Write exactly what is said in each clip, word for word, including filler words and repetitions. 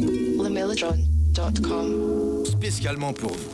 LeMellotron dot com. Spécialement pour vous.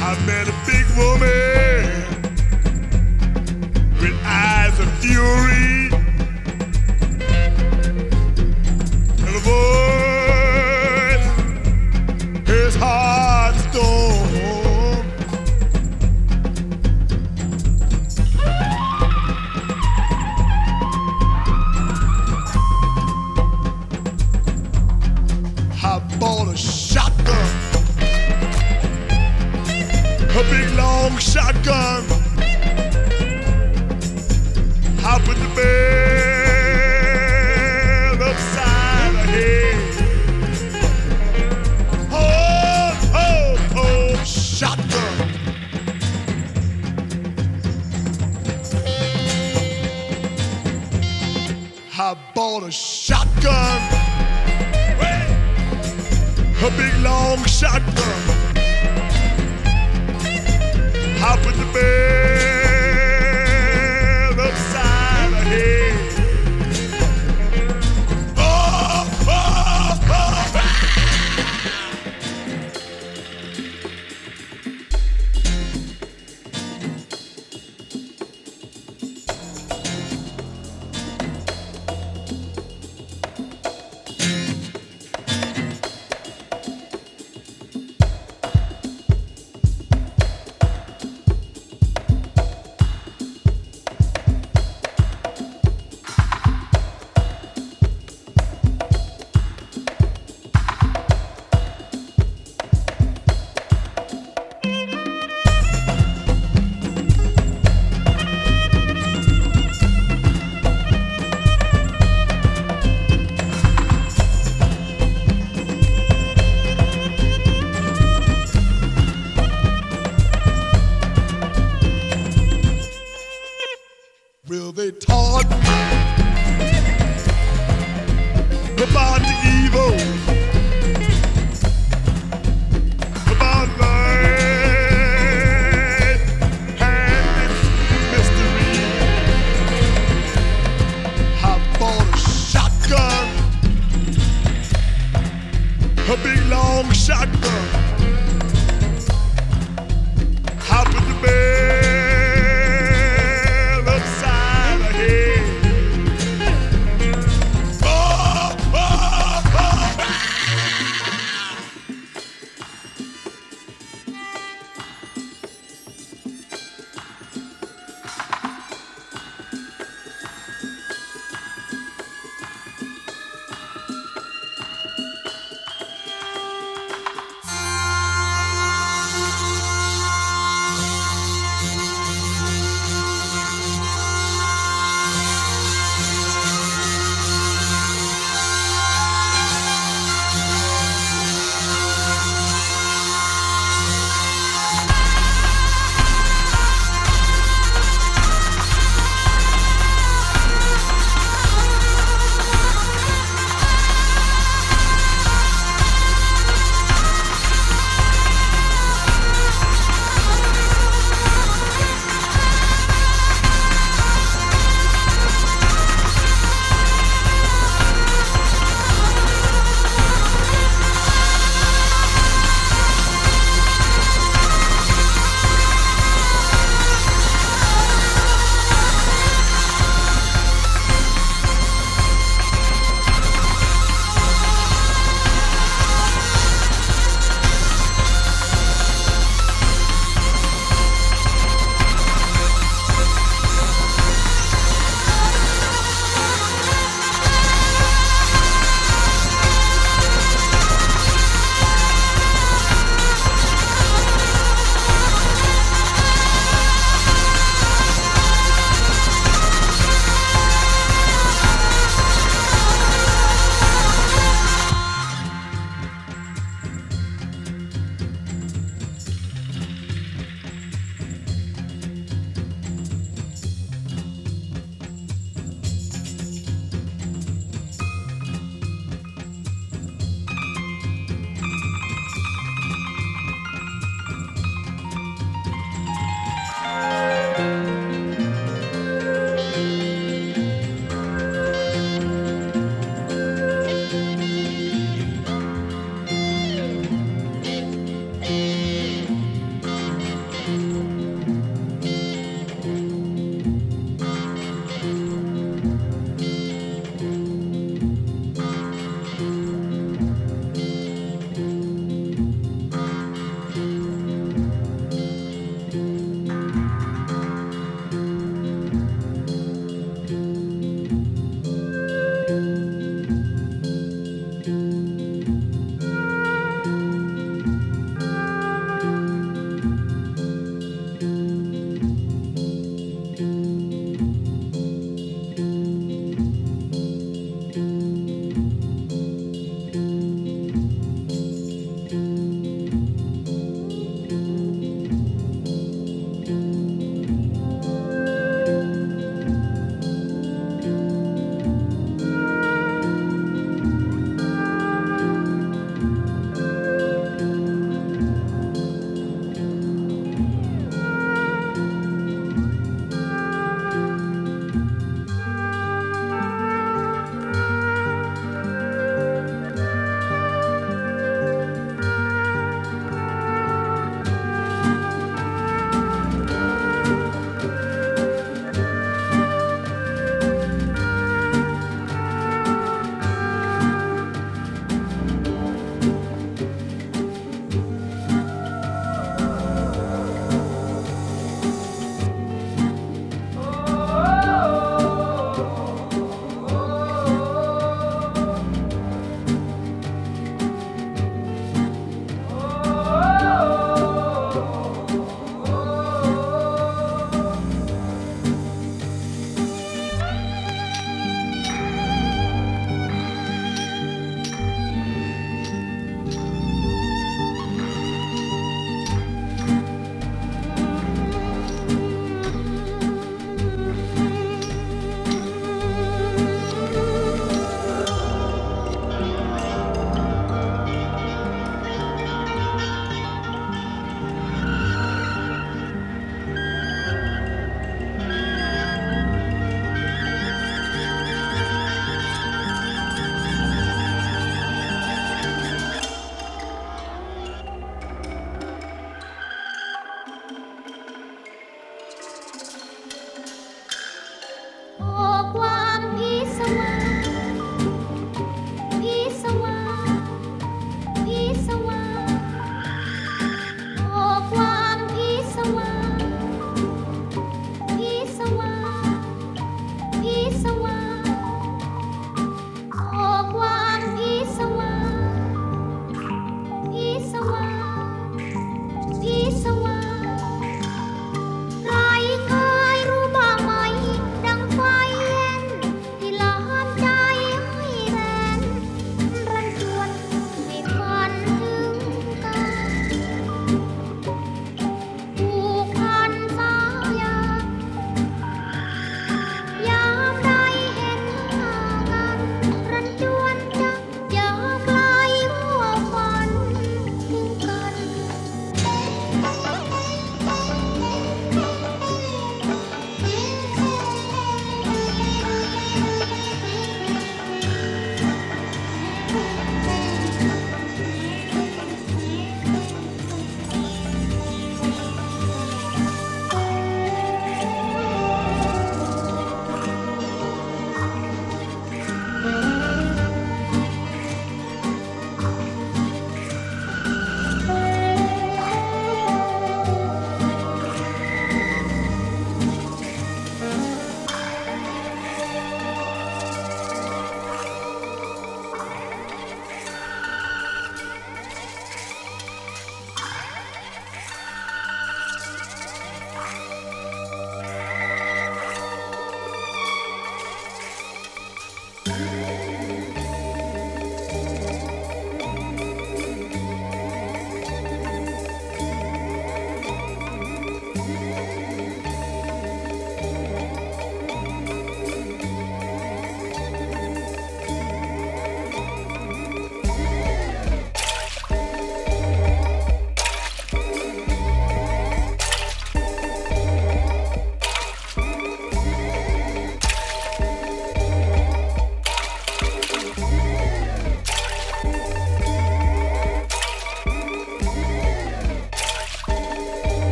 I met a big woman with eyes of fury and a voice, his heart storm. I bought a shotgun, a big long shotgun. I put the bed upside her head. Oh, oh, oh, shotgun. I bought a shotgun, a big long shotgun.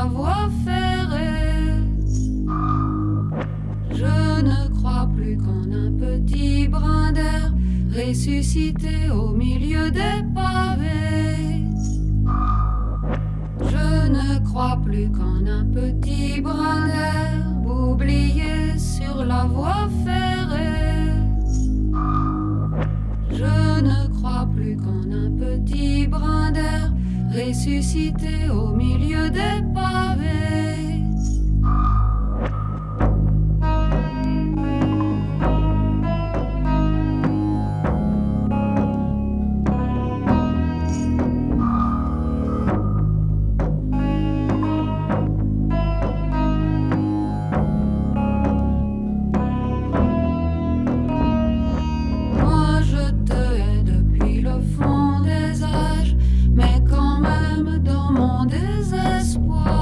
ma voix fait rêve. Je ne crois plus qu'en un petit brin d'air ressuscité au milieu des pavés. Je ne crois plus qu'en un petit brin d'air oublié sur la voie ferrée. Je ne crois plus qu'en un petit brin d'air ressuscité au milieu des pavés. Espoir.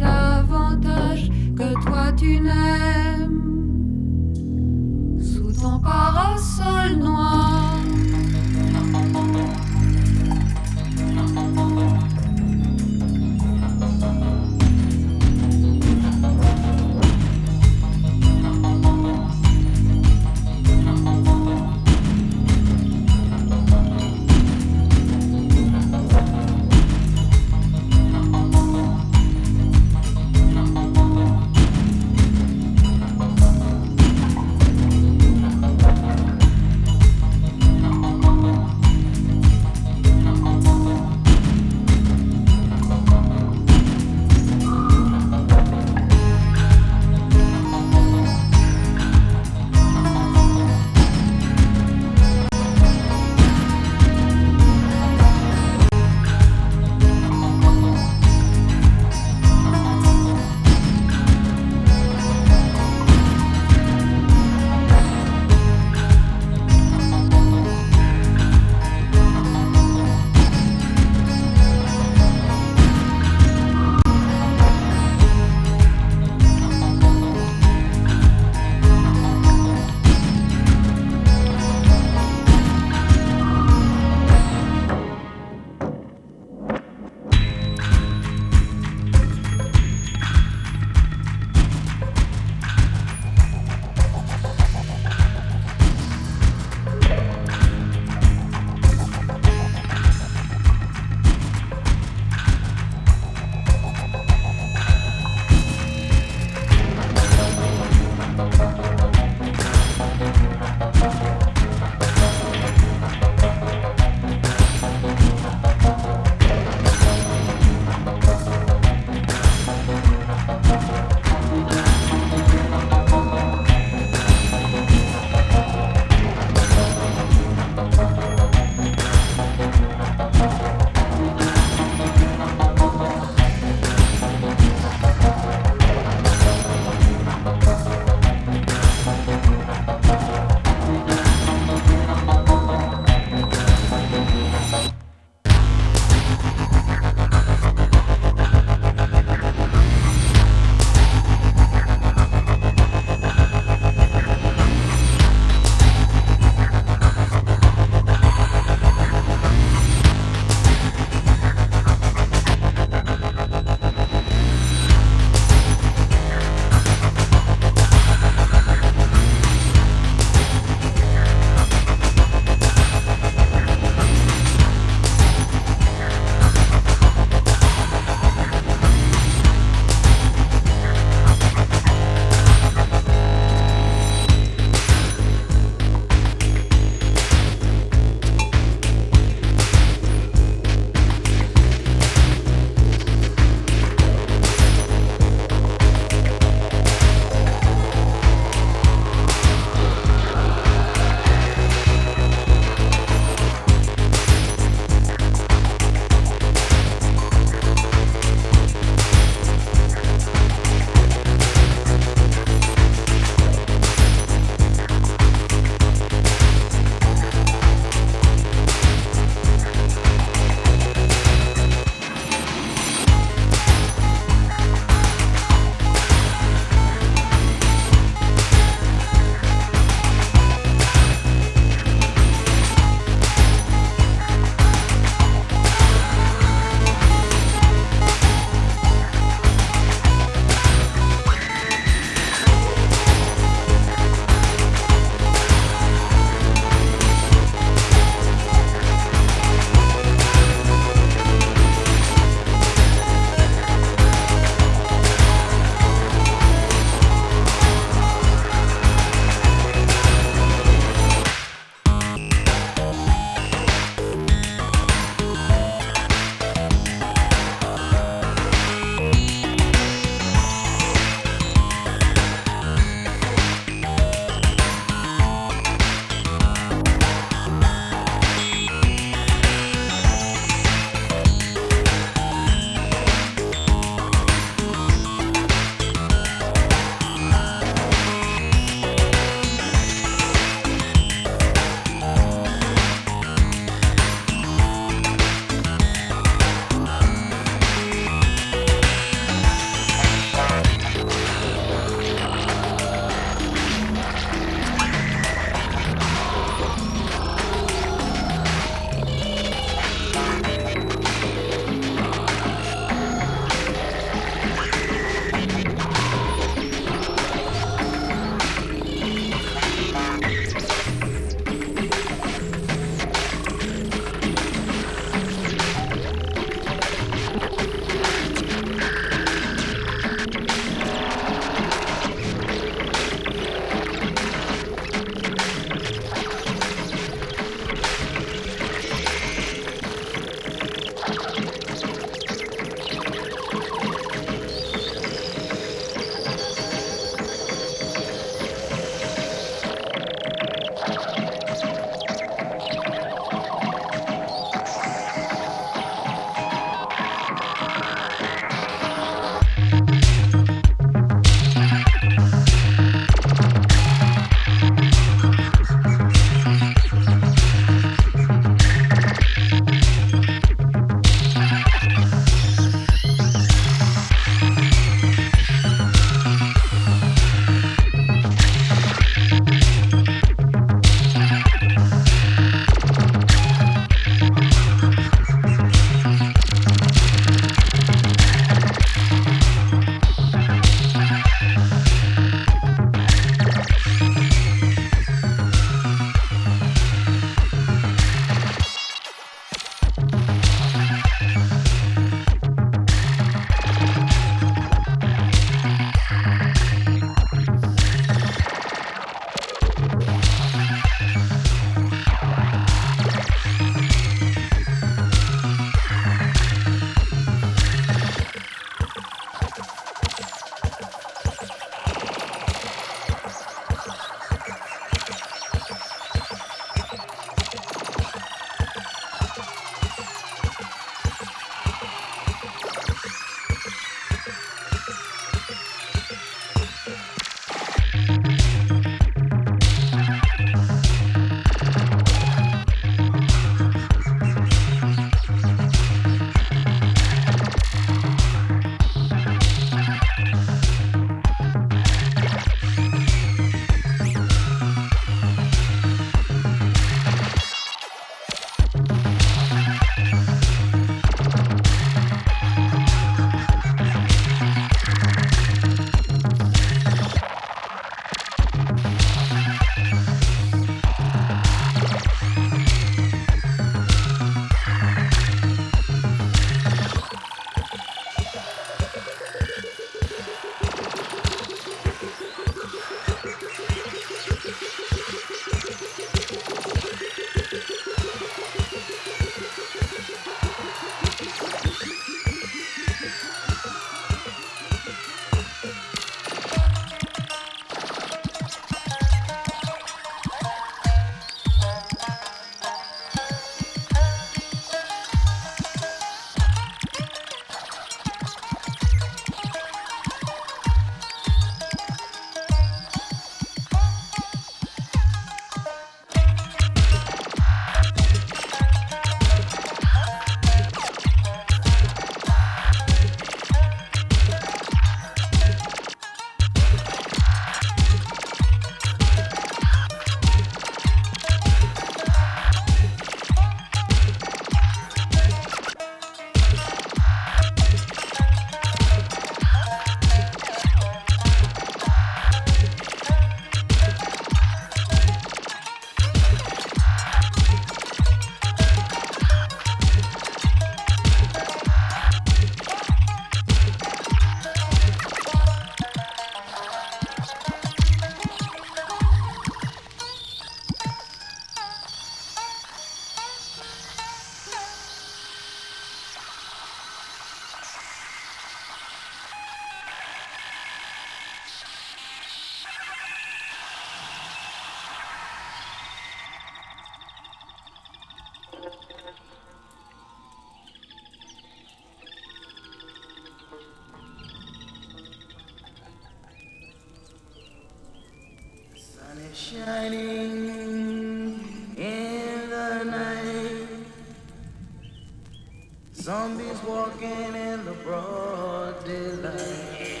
Zombies walking in the broad daylight.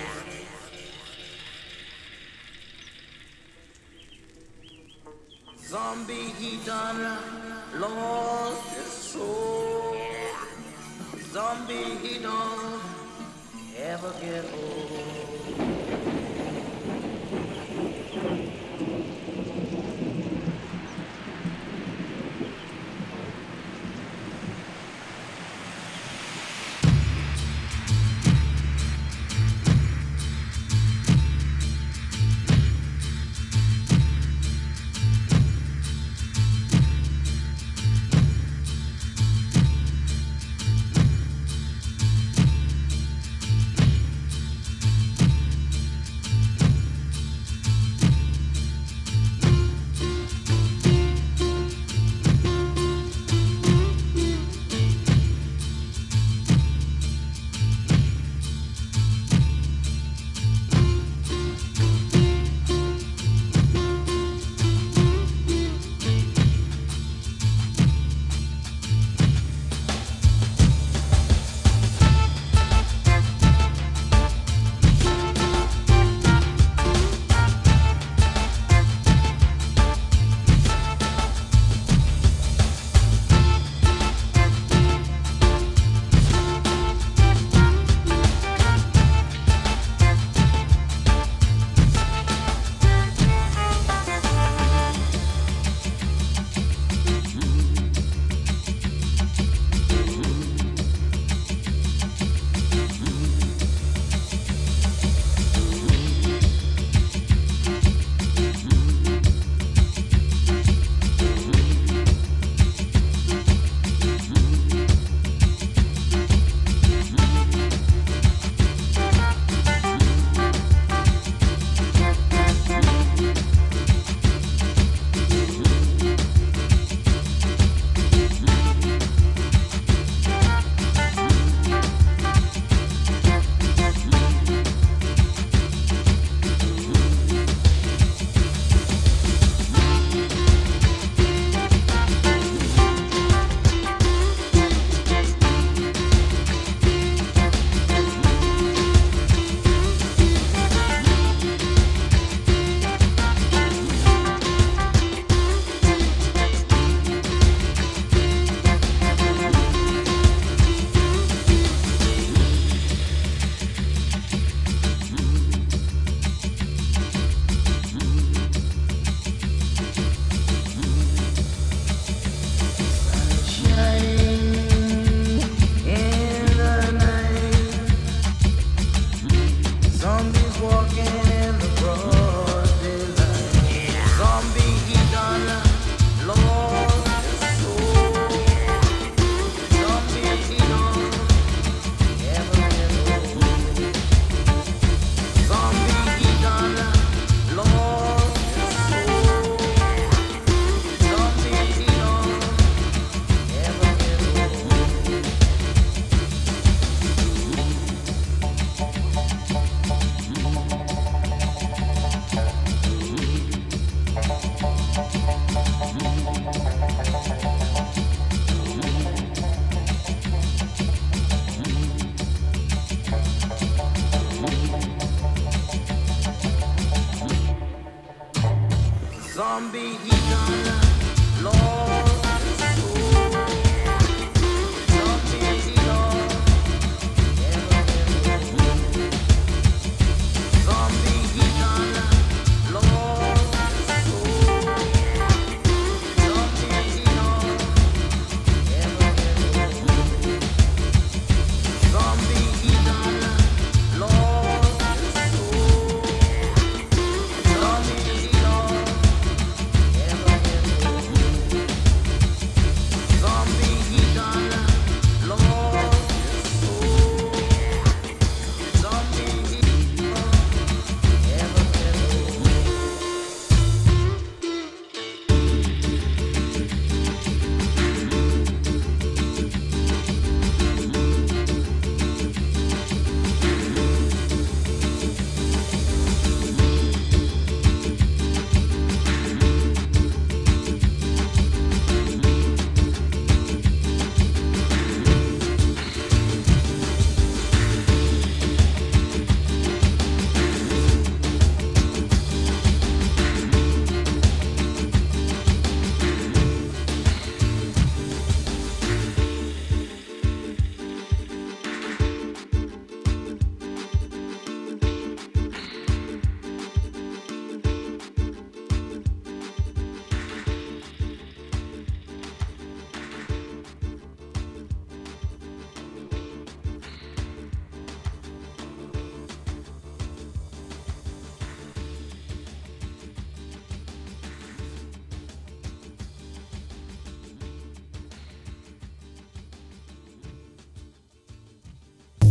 Zombie, he done lost his soul. Zombie, he don't ever get old.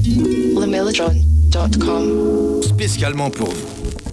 LeMellotron dot com. Spécialement pour vous.